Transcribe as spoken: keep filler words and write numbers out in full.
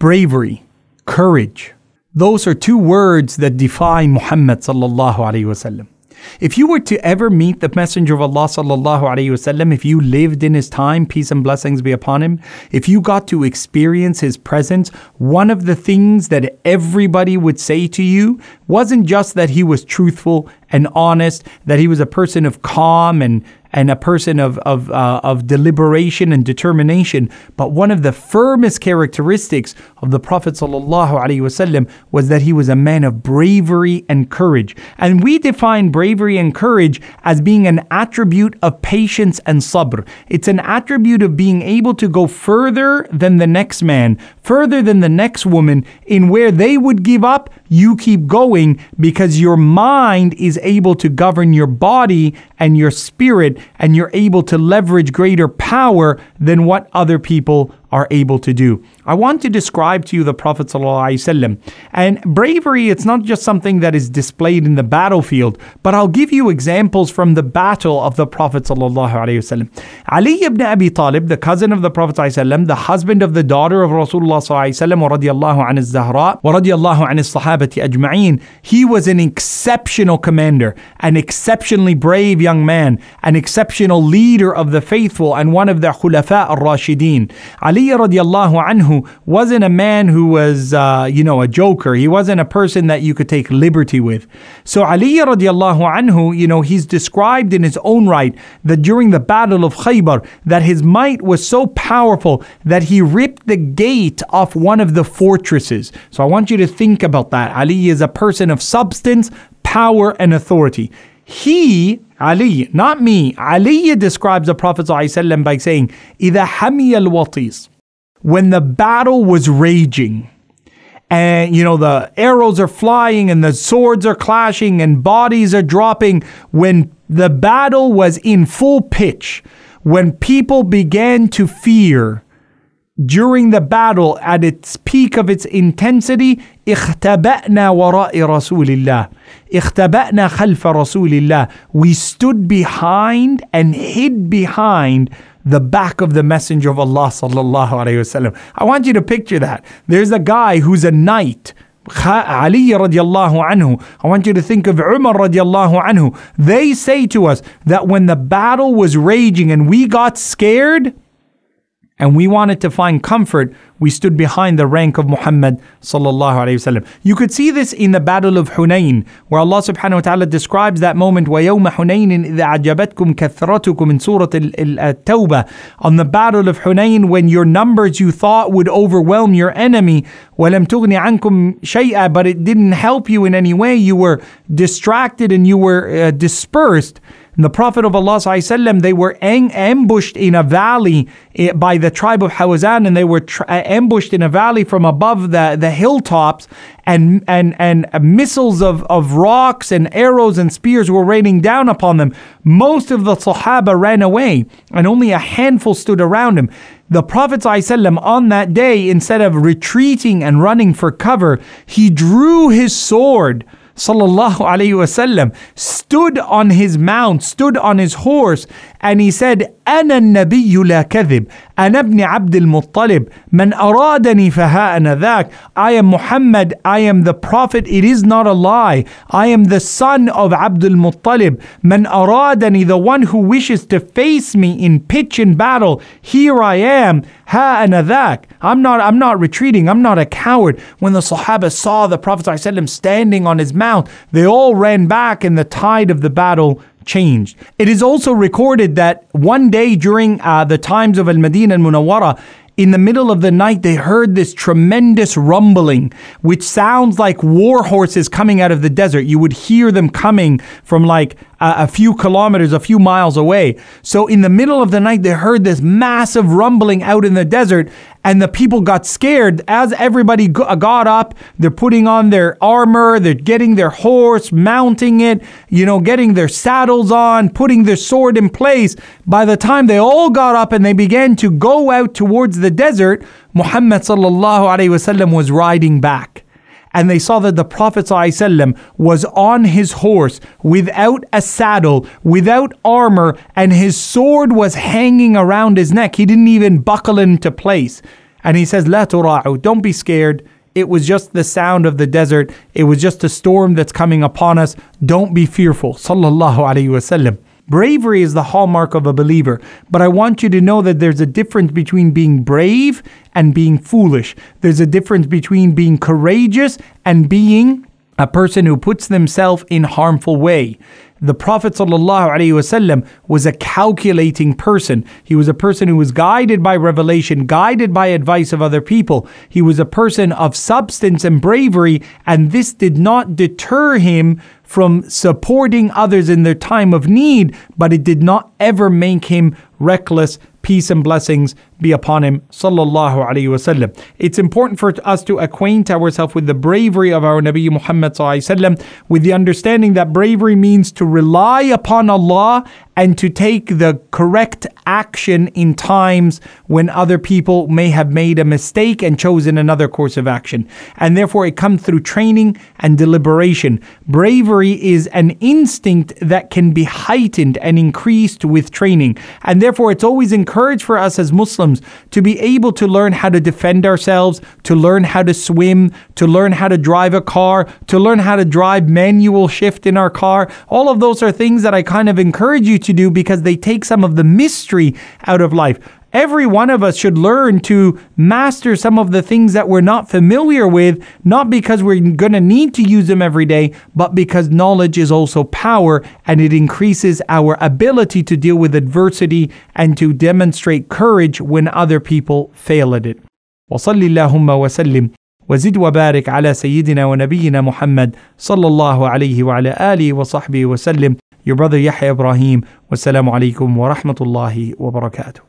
bravery, courage. Those are two words that define Muhammad sallallahu alayhi wasallam. If you were to ever meet the Messenger of Allah sallallahu alayhi wasallam, if you lived in his time, peace and blessings be upon him, if you got to experience his presence, one of the things that everybody would say to you wasn't just that he was truthful and honest, that he was a person of calm and and a person of of, uh, of deliberation and determination, but one of the firmest characteristics of the Prophet sallallahu alaihi wasallam was that he was a man of bravery and courage. And we define bravery and courage as being an attribute of patience and sabr. It's an attribute of being able to go further than the next man, further than the next woman, in where they would give up, you keep going, because your mind is able to govern your body and your spirit, and you're able to leverage greater power than what other people are able to do. I want to describe to you the Prophet ﷺ. And bravery, it's not just something that is displayed in the battlefield, but I'll give you examples from the battle of the Prophet ﷺ. Ali ibn Abi Talib, the cousin of the Prophet ﷺ, the husband of the daughter of Rasulullah ﷺ, wa radiyallahu an az-Zahra, wa radiyallahu an as-Sahaba ajma'in, he was an exceptional commander, an exceptionally brave young man, an exceptional leader of the faithful, and one of the khulafa ar-rashideen. Ali radiallahu anhu wasn't a man who was, uh, you know, a joker. He wasn't a person that you could take liberty with. So Ali radiallahu anhu, you know, he's described in his own right that during the battle of Khaybar, that his might was so powerful that he ripped the gate off one of the fortresses. So I want you to think about that. Ali is a person of substance, power, and authority. He, Ali, not me, Ali describes the Prophet ﷺ by saying, إِذَا حَمِيَ الْوَطِيسِ, when the battle was raging, and you know, the arrows are flying and the swords are clashing and bodies are dropping, when the battle was in full pitch, when people began to fear, during the battle at its peak of its intensity, اختبأنا وراء رسول الله, اختبأنا خلف رسول الله, we stood behind and hid behind the back of the Messenger of Allah sallallahu alaihi wasallam. I want you to picture that. There's a guy who's a knight, Ali radiallahu anhu. I want you to think of Umar radiallahu anhu. They say to us that when the battle was raging and we got scared, and we wanted to find comfort, we stood behind the rank of Muhammad sallallahu alaihi wasallam. You could see this in the battle of Hunain, where Allah subhanahu wa ta'ala describes that moment, وَيَوْمَ حُنَيْنٍ إِذَا عَجَبَتْكُمْ كَثْرَتُكُمْ in surah at tauba, on the battle of Hunain, when your numbers you thought would overwhelm your enemy, وَلَمْ تُغْنِ عَنْكُمْ شَيْئًا, but it didn't help you in any way, you were distracted and you were uh, dispersed. And the Prophet of Allah ﷺ, they were ambushed in a valley by the tribe of Hawazan, and they were ambushed in a valley from above the, the hilltops, and and and missiles of, of rocks and arrows and spears were raining down upon them. Most of the Sahaba ran away, and only a handful stood around him. The Prophet ﷺ on that day, instead of retreating and running for cover, he drew his sword, sallallahu alayhi wasallam, stood on his mount, stood on his horse, and he said, أنا النبي لا كذب, أنا ابن عبد المطلب, من أرادني فهأنا ذاك. I am Muhammad, I am the Prophet, it is not a lie. I am the son of Abdul Muttalib, من أرادني, the one who wishes to face me in pitch and battle, here I am, هأنا ذاك. I'm not, I'm not retreating, I'm not a coward. When the Sahaba saw the Prophet ﷺ standing on his mount, they all ran back, and the tide of the battle changed. It is also recorded that one day during uh, the times of Al-Madinah Al-Munawwarah, in the middle of the night, they heard this tremendous rumbling, which sounds like war horses coming out of the desert. You would hear them coming from like a, a few kilometers, a few miles away. So in the middle of the night, they heard this massive rumbling out in the desert, and the people got scared. As everybody go got up, they're putting on their armor, they're getting their horse, mounting it, you know, getting their saddles on, putting their sword in place. By the time they all got up and they began to go out towards the desert, Muhammad sallallahu alaihi wasallam was riding back, and they saw that the Prophet ﷺ was on his horse without a saddle, without armor, and his sword was hanging around his neck. He didn't even buckle into place. And he says, La tura'u, don't be scared. It was just the sound of the desert. It was just a storm that's coming upon us. Don't be fearful. Sallallahu alayhi wasallam. Bravery is the hallmark of a believer. But I want you to know that there's a difference between being brave and being foolish. There's a difference between being courageous and being a person who puts themselves in harmful way. The Prophet ﷺ was a calculating person. He was a person who was guided by revelation, guided by advice of other people. He was a person of substance and bravery, and this did not deter him from supporting others in their time of need, but it did not ever make him reckless. Peace and blessings be upon him, sallallahu alayhi wasallam. It's important for us to acquaint ourselves with the bravery of our Nabi Muhammad sallallahu alayhi wasallam, with the understanding that bravery means to rely upon Allah and to take the correct action in times when other people may have made a mistake and chosen another course of action. And therefore it comes through training and deliberation. Bravery is an instinct that can be heightened and increased with training. And therefore it's always encouraged for us as Muslims to be able to learn how to defend ourselves, to learn how to swim, to learn how to drive a car, to learn how to drive manual shift in our car. All of those are things that I kind of encourage you to do because they take some of the mystery out of life. Every one of us should learn to master some of the things that we're not familiar with, not because we're going to need to use them every day, but because knowledge is also power and it increases our ability to deal with adversity and to demonstrate courage when other people fail at it. وَصَلِّ اللَّهُمَّ وَسَلِّمْ وَزِدْ وَبَارِكْ عَلَى سَيِّدِنَا وَنَبِيِّنَا مُحَمَّدٍ صلى الله عليه وعلى آله وصحبه وسلم. Your brother Yahya Ibrahim. Wassalamu alaikum wa rahmatullahi wa barakatuh.